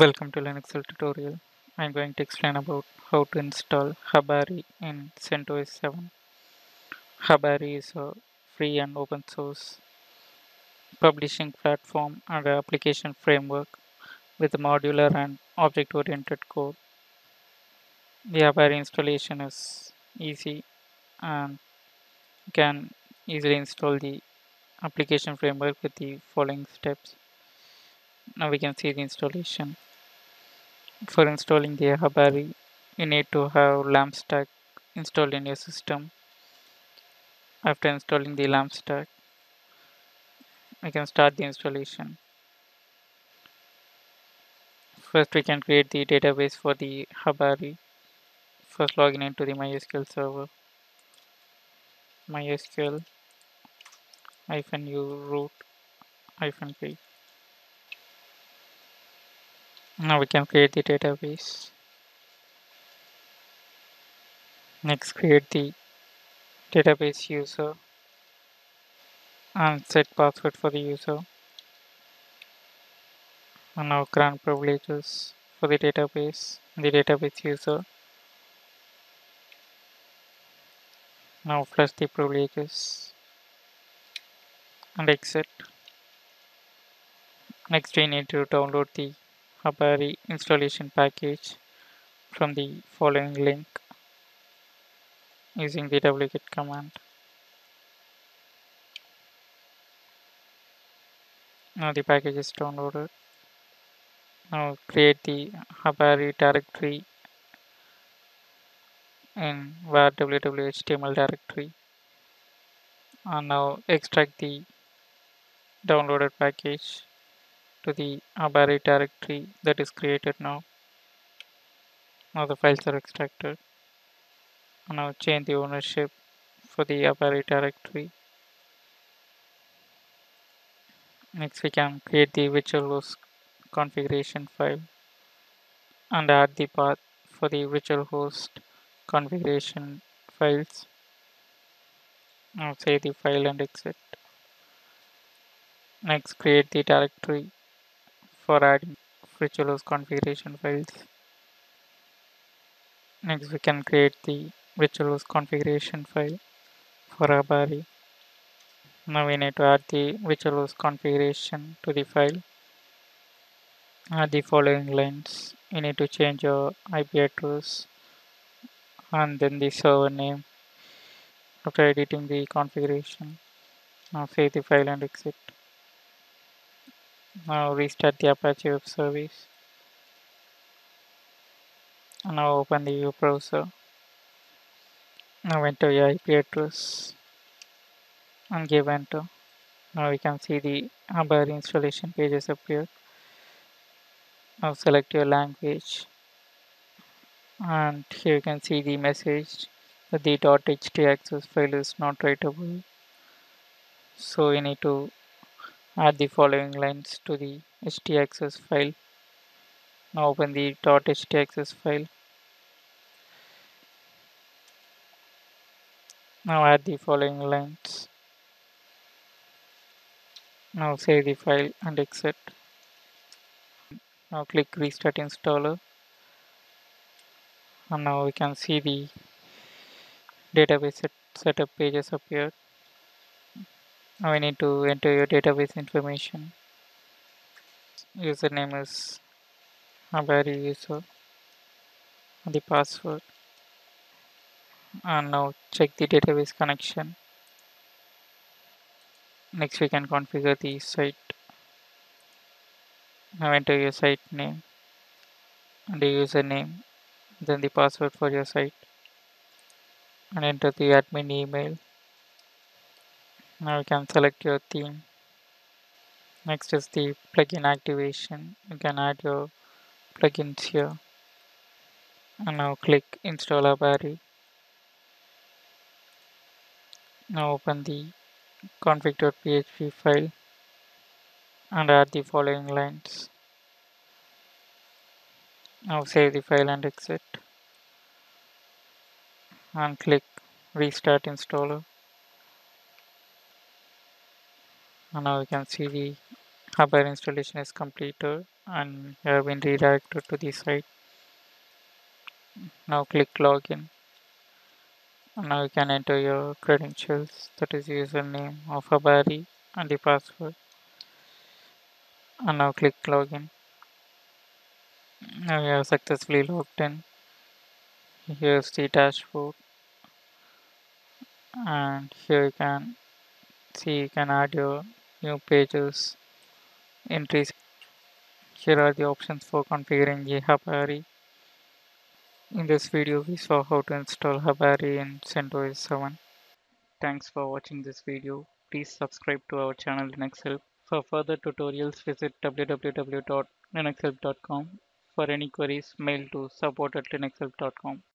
Welcome to LinuxHelp tutorial. I'm going to explain about how to install Habari in CentOS 7. Habari is a free and open source publishing platform and application framework with modular and object-oriented code. The Habari installation is easy and you can easily install the application framework with the following steps. Now we can see the installation. For installing the Habari, you need to have LAMP stack installed in your system. After installing the LAMP stack, we can start the installation. First, we can create the database for the Habari. First, log in into the MySQL server. MySQL -u root -p. Now we can create the database. Next, create the database user and set password for the user. And now grant privileges for the database, user. Now flush the privileges and exit. Next, we need to download the Habari installation package from the following link using the wget command. Now the package is downloaded. Now create the Habari directory in var www.html directory, and now extract the downloaded package to the Habari directory that is created now. Now the files are extracted. And now change the ownership for the Habari directory. Next, we can create the virtualhost configuration file and add the path for the virtualhost configuration files. Now save the file and exit. Next, create the directory for adding virtualhost configuration files. Next, we can create the virtualhost configuration file for Habari. Now we need to add the virtualhost configuration to the file. Add the following lines. You need to change your IP address and then the server name after editing the configuration. Now save the file and exit. Now restart the Apache web service. And now open the web browser. Now enter your IP address and give enter. Now we can see the Habari installation pages appear. Now select your language, and here you can see the message that the .htaccess file is not writable. So you need to add the following lines to the htaccess file. Now open the .htaccess file. Now add the following lines. Now save the file and exit. Now click restart installer. And now we can see the database setup pages appeared. Now we need to enter your database information. Username is Habari user and the password. And now check the database connection. Next, we can configure the site. Now enter your site name and the username, then the password for your site, and enter the admin email. Now you can select your theme. Next is the plugin activation. You can add your plugins here. And now click install Habari. Now open the config.php file and add the following lines. Now save the file and exit. And click restart installer. And now you can see the Habari installation is completed. and you have been redirected to the site. Now click login. Now you can enter your credentials, that is username of Habari and the password. And now click login. Now you have successfully logged in. Here's the dashboard, and here you can see you can add your new pages, entries. Here are the options for configuring the Habari. In this video we saw how to install Habari in CentOS 7. Thanks for watching this video. Please subscribe to our channel LinuxHelp. For further tutorials visit www.linuxhelp.com. For any queries, mail to support@linuxhelp.com.